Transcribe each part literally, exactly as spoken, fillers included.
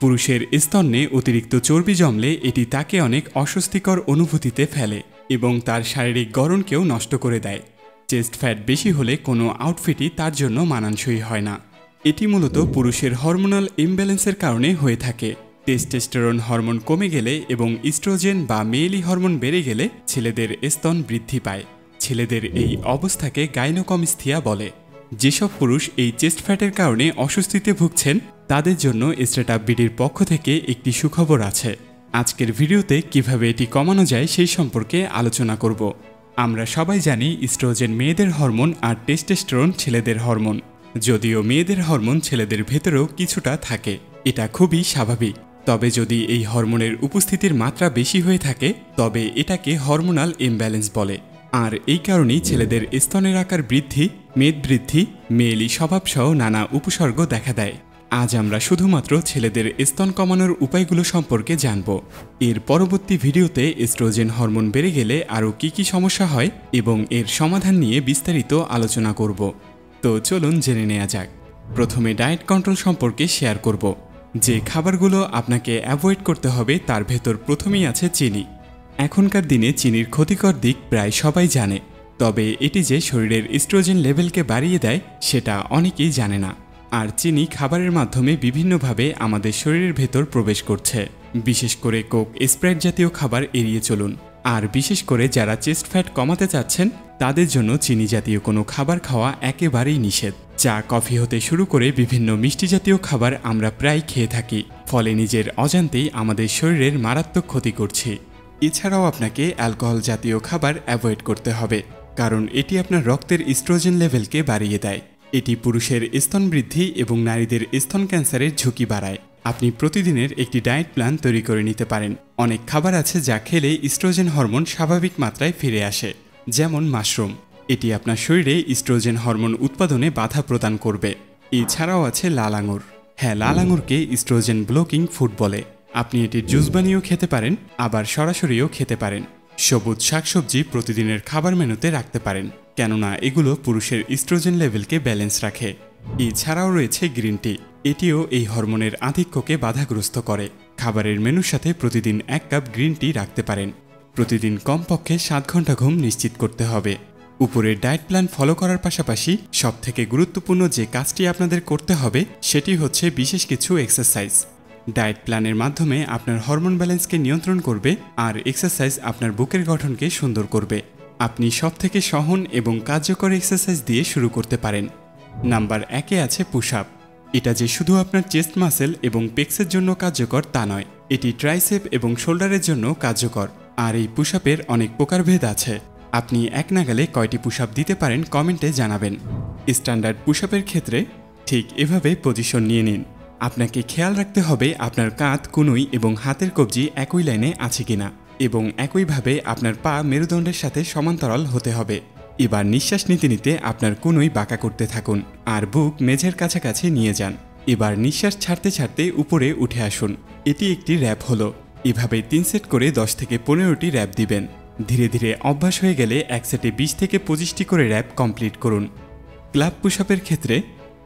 पुरुषेर स्तन्ने अतिरिक्त चर्बी जमले एटी ताके अनेक अस्वस्तिकर अनुभूतिते फेले एबं तार शारीरिक गठनकेओ नष्ट करे देय। चेस्ट फैट बेशी होले कोनो आउटफिटई तार जोन्नो मानानसई हय ना। एटी मूलत पुरुषेर हर्मोनल इमब्यालेंसेर कारणे हये थाके। टेस्टोस्टेरन हर्मोन कमे गेले एबं इस्ट्रोजेन बा मेलि हर्मोन बेड़े गेले छेलेदेर स्तन बृद्धि पाय। छेलेदेर एई अवस्थाके गाइनोकमिस्थिया बोले। যেসব পুরুষ এই চেস্ট ফ্যাটের কারণে অস্বস্তিতে ভুগছেন তাদের জন্য স্টার্ট আপ বিডির পক্ষ থেকে একটি সুখবর আছে। আজকের ভিডিওতে কিভাবে এটি কমানো যায় সেই সম্পর্কে আলোচনা করব। আমরা সবাই জানি ইস্ট্রোজেন মেয়েদের হরমোন আর টেস্টোস্টেরন ছেলেদের হরমোন। যদিও মেয়েদের হরমোন ছেলেদের ভেতরেও কিছুটা থাকে, এটা খুবই স্বাভাবিক। তবে যদি এই হরমোনের উপস্থিতির মাত্রা বেশি হয়ে থাকে তবে এটাকে হরমোনাল ইমব্যালেন্স বলে। আর এই কারণেই ছেলেদের স্তনের আকার বৃদ্ধি, মেদ বৃদ্ধি, মেয়েলি স্বভাবসহ নানা উপসর্গ দেখা দেয়। আজ আমরা শুধুমাত্র ছেলেদের স্তন কমানোর উপায়গুলো সম্পর্কে জানব। এর পরবর্তী ভিডিওতে এস্ট্রোজেন হরমোন বেড়ে গেলে আরও কী কী সমস্যা হয় এবং এর সমাধান নিয়ে বিস্তারিত আলোচনা করব। তো চলুন জেনে নেওয়া যাক। প্রথমে ডায়েট কন্ট্রোল সম্পর্কে শেয়ার করব। যে খাবারগুলো আপনাকে অ্যাভয়েড করতে হবে তার ভেতর প্রথমেই আছে চিনি। এখনকার দিনে চিনির ক্ষতিকর দিক প্রায় সবাই জানে, তবে এটি যে শরীরের ইস্ট্রোজেন লেভেলকে বাড়িয়ে দেয় সেটা অনেকেই জানে না। আর চিনি খাবারের মাধ্যমে বিভিন্নভাবে আমাদের শরীরের ভেতর প্রবেশ করছে। বিশেষ করে কোক, স্প্রাইট জাতীয় খাবার এড়িয়ে চলুন। আর বিশেষ করে যারা চেস্ট ফ্যাট কমাতে চাচ্ছেন তাদের জন্য চিনি জাতীয় কোনো খাবার খাওয়া একেবারেই নিষেধ। চা, কফি হতে শুরু করে বিভিন্ন মিষ্টি জাতীয় খাবার আমরা প্রায় খেয়ে থাকি, ফলে নিজের অজান্তেই আমাদের শরীরের মারাত্মক ক্ষতি করছি। এছাড়াও আপনাকে অ্যালকোহল জাতীয় খাবার অ্যাভয়েড করতে হবে, কারণ এটি আপনার রক্তের ইস্ট্রোজেন লেভেলকে বাড়িয়ে দেয়। এটি পুরুষের স্তন বৃদ্ধি এবং নারীদের স্তন ক্যান্সারের ঝুঁকি বাড়ায়। আপনি প্রতিদিনের একটি ডায়েট প্ল্যান তৈরি করে নিতে পারেন। অনেক খাবার আছে যা খেলে ইস্ট্রোজেন হরমোন স্বাভাবিক মাত্রায় ফিরে আসে, যেমন মাশরুম। এটি আপনার শরীরে ইস্ট্রোজেন হরমোন উৎপাদনে বাধা প্রদান করবে। এছাড়াও আছে লাল আঙুর। হ্যাঁ, লাল আঙুরকে ইস্ট্রোজেন ব্লকিং ফুড বলে। আপনি এটি জুস বানিয়েও খেতে পারেন, আবার সরাসরিও খেতে পারেন। সবুজ শাকসবজি প্রতিদিনের খাবার মেনুতে রাখতে পারেন, কেননা এগুলো পুরুষের ইস্ট্রোজেন লেভেলকে ব্যালেন্স রাখে। এছাড়াও রয়েছে গ্রিন টি, এটিও এই হরমোনের আধিক্যকে বাধাগ্রস্ত করে। খাবারের মেনুর সাথে প্রতিদিন এক কাপ গ্রিন টি রাখতে পারেন। প্রতিদিন কমপক্ষে সাত ঘন্টা ঘুম নিশ্চিত করতে হবে। উপরের ডায়েট প্ল্যান ফলো করার পাশাপাশি সবথেকে গুরুত্বপূর্ণ যে কাজটি আপনাদের করতে হবে সেটি হচ্ছে বিশেষ কিছু এক্সারসাইজ। ডায়েট প্ল্যানের মাধ্যমে আপনার হরমোন ব্যালেন্সকে নিয়ন্ত্রণ করবে, আর এক্সারসাইজ আপনার বুকের গঠনকে সুন্দর করবে। আপনি সবথেকে সহন এবং কার্যকর এক্সারসাইজ দিয়ে শুরু করতে পারেন। নাম্বার একে আছে পুশ আপ। এটা যে শুধু আপনার চেস্ট মাসেল এবং পেক্সের জন্য কার্যকর তা নয়, এটি ট্রাইসেপ এবং শোল্ডারের জন্য কার্যকর। আর এই পুশ আপের অনেক প্রকারভেদ আছে। আপনি এক নাগালে কয়টি পুশ আপ দিতে পারেন কমেন্টে জানাবেন। স্ট্যান্ডার্ড পুশ আপের ক্ষেত্রে ঠিক এভাবে পজিশন নিয়ে নিন। আপনাকে খেয়াল রাখতে হবে আপনার কাঁধ, কনুই এবং হাতের কবজি একই লাইনে আছে কিনা, এবং একইভাবে আপনার পা মেরুদণ্ডের সাথে সমান্তরাল হতে হবে। এবার নিঃশ্বাস নিতে নিতে আপনার কনুই বাঁকা করতে থাকুন আর বুক মেঝের কাছাকাছি নিয়ে যান। এবার নিঃশ্বাস ছাড়তে ছাড়তে উপরে উঠে আসুন। এটি একটি র্যাপ হলো। এভাবে তিন সেট করে দশ থেকে পনেরোটি র্যাপ দিবেন। ধীরে ধীরে অভ্যাস হয়ে গেলে এক সেটে বিশ থেকে পঁচিশটি করে র্যাপ কমপ্লিট করুন। ক্লাব পুশ আপের ক্ষেত্রে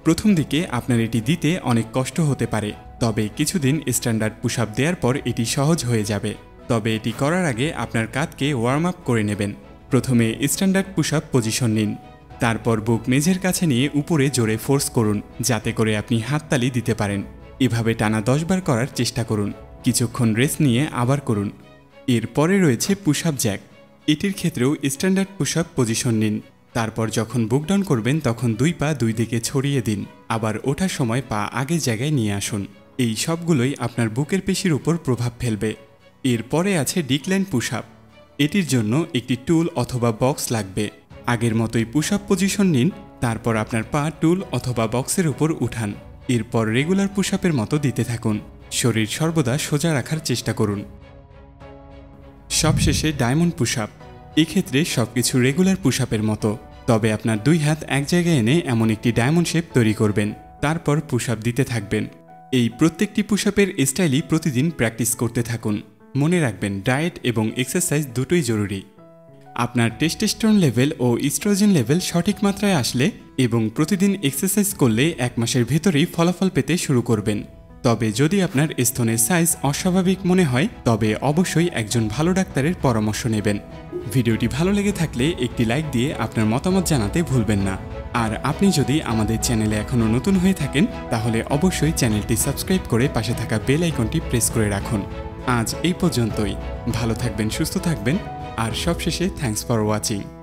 প্রথম দিকে আপনার এটি দিতে অনেক কষ্ট হতে পারে, তবে কিছুদিন স্ট্যান্ডার্ড পুশ আপ দেওয়ার পর এটি সহজ হয়ে যাবে। তবে এটি করার আগে আপনার কাঁধকে ওয়ার্ম আপ করে নেবেন। প্রথমে স্ট্যান্ডার্ড পুশ আপ পজিশন নিন, তারপর বুক মেঝের কাছে নিয়ে উপরে জোরে ফোর্স করুন যাতে করে আপনি হাততালি দিতে পারেন। এভাবে টানা দশ বার করার চেষ্টা করুন। কিছুক্ষণ রেস্ট নিয়ে আবার করুন। এরপরে রয়েছে পুশ আপ জ্যাক। এটির ক্ষেত্রেও স্ট্যান্ডার্ড পুশ আপ পজিশন নিন, তারপর যখন বুক ডাউন করবেন তখন দুই পা দুই দিকে ছড়িয়ে দিন। আবার ওঠার সময় পা আগের জায়গায় নিয়ে আসুন। এই সবগুলোই আপনার বুকের পেশির উপর প্রভাব ফেলবে। এরপরে আছে ডিক্লাইন পুশ আপ। এটির জন্য একটি টুল অথবা বক্স লাগবে। আগের মতোই পুশ আপ পজিশন নিন, তারপর আপনার পা টুল অথবা বক্সের উপর উঠান। এরপর রেগুলার পুশ আপের মতো দিতে থাকুন। শরীর সর্বদা সোজা রাখার চেষ্টা করুন। সবশেষে ডায়মন্ড পুশ আপ। এক্ষেত্রে সব কিছু রেগুলার পুশ আপের মতো, তবে আপনার দুই হাত এক জায়গায় এনে এমন একটি ডায়মন্ড শেপ তৈরি করবেন, তারপর পুশ আপ দিতে থাকবেন। এই প্রত্যেকটি পুশ আপের স্টাইলই প্রতিদিন প্র্যাকটিস করতে থাকুন। মনে রাখবেন ডায়েট এবং এক্সারসাইজ দুটোই জরুরি। আপনার টেস্টোস্টেরন লেভেল ও ইস্ট্রোজেন লেভেল সঠিক মাত্রায় আসলে এবং প্রতিদিন এক্সারসাইজ করলে এক মাসের ভেতরেই ফলাফল পেতে শুরু করবেন। তবে যদি আপনার স্তনের সাইজ অস্বাভাবিক মনে হয় তবে অবশ্যই একজন ভালো ডাক্তারের পরামর্শ নেবেন। ভিডিওটি ভালো লেগে থাকলে একটি লাইক দিয়ে আপনার মতামত জানাতে ভুলবেন না। আর আপনি যদি আমাদের চ্যানেলে এখনও নতুন হয়ে থাকেন তাহলে অবশ্যই চ্যানেলটি সাবস্ক্রাইব করে পাশে থাকা বেল আইকনটি প্রেস করে রাখুন। আজ এই পর্যন্তই, ভালো থাকবেন, সুস্থ থাকবেন, আর সবশেষে থ্যাঙ্কস ফর ওয়াচিং।